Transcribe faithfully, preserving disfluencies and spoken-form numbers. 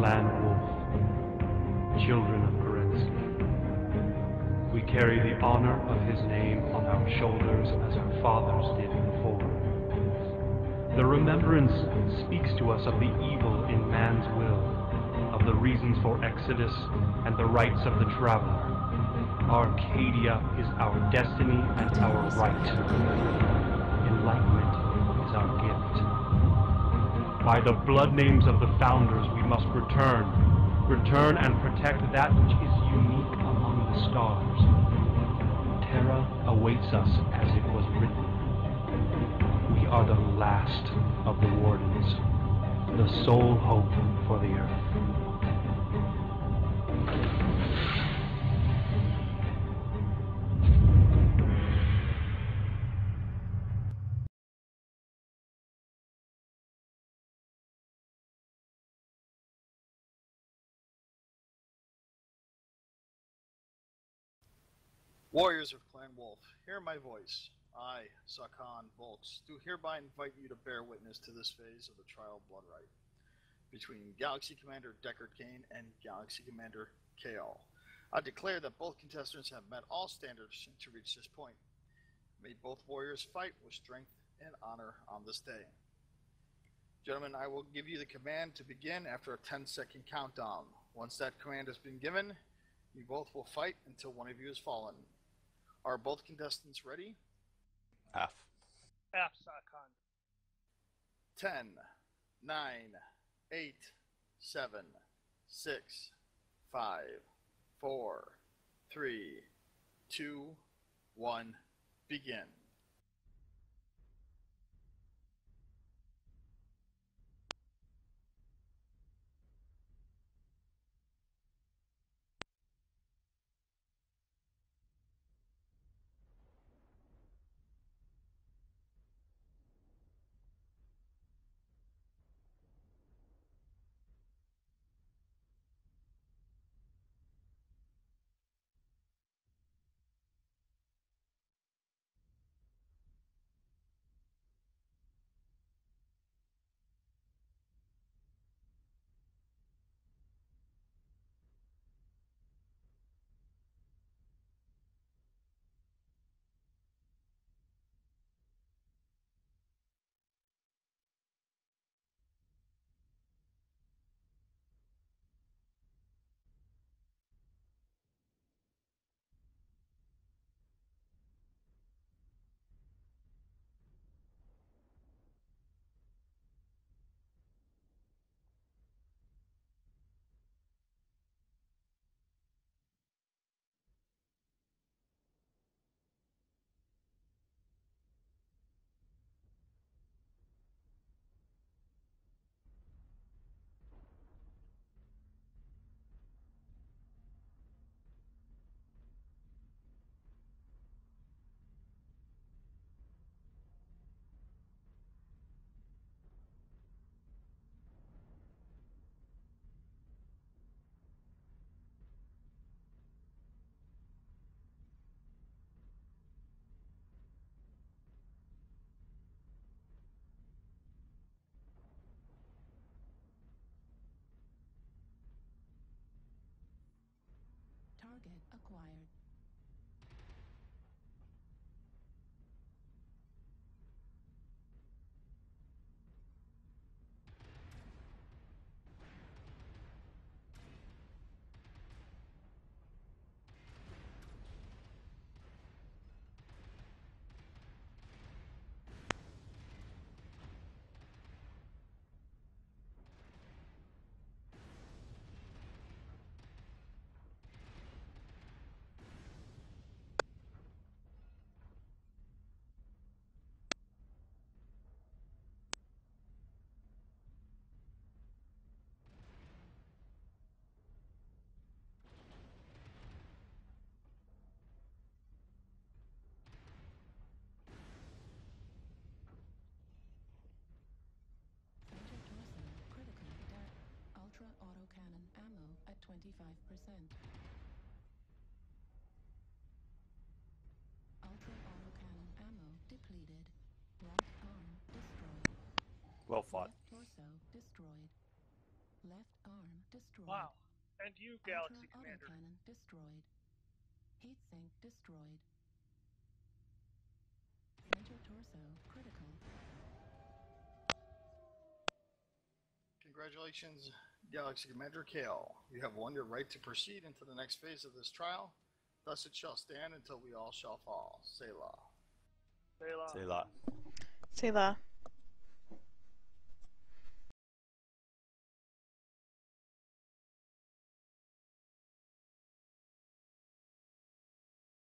Clan Wolf, children of Kerensky. We carry the honor of his name on our shoulders as our fathers did before. The remembrance speaks to us of the evil in man's will, of the reasons for exodus and the rights of the traveler. Arcadia is our destiny and our right. Enlightenment is our gift. By the blood names of the founders, we must return. Return and protect that which is unique among the stars. Terra awaits us as it was written. We are the last of the Wardens, the sole hope for the Earth. Warriors of Clan Wolf, hear my voice. I, Sakan Volks, do hereby invite you to bear witness to this phase of the trial Bloodright between Galaxy Commander Deckard Caine and Galaxy Commander Kael. I declare that both contestants have met all standards to reach this point. May both warriors fight with strength and honor on this day. Gentlemen, I will give you the command to begin after a ten second countdown. Once that command has been given, you both will fight until one of you is fallen. Are both contestants ready? F. F, Sakan. ten, nine, eight, seven, six, five, four, three, two, one, begin. Target acquired. Autocannon ammo at twenty-five percent. Ultra autocannon ammo depleted. Right arm destroyed. Well fought. Left torso destroyed. Left arm destroyed. Wow. And you, Galaxy Commander. Autocannon destroyed. Heatsink destroyed. Center torso critical. Congratulations, Galaxy Commander Kael. You have won your right to proceed into the next phase of this trial. Thus it shall stand until we all shall fall. Seyla. Seyla. Seyla. Seyla.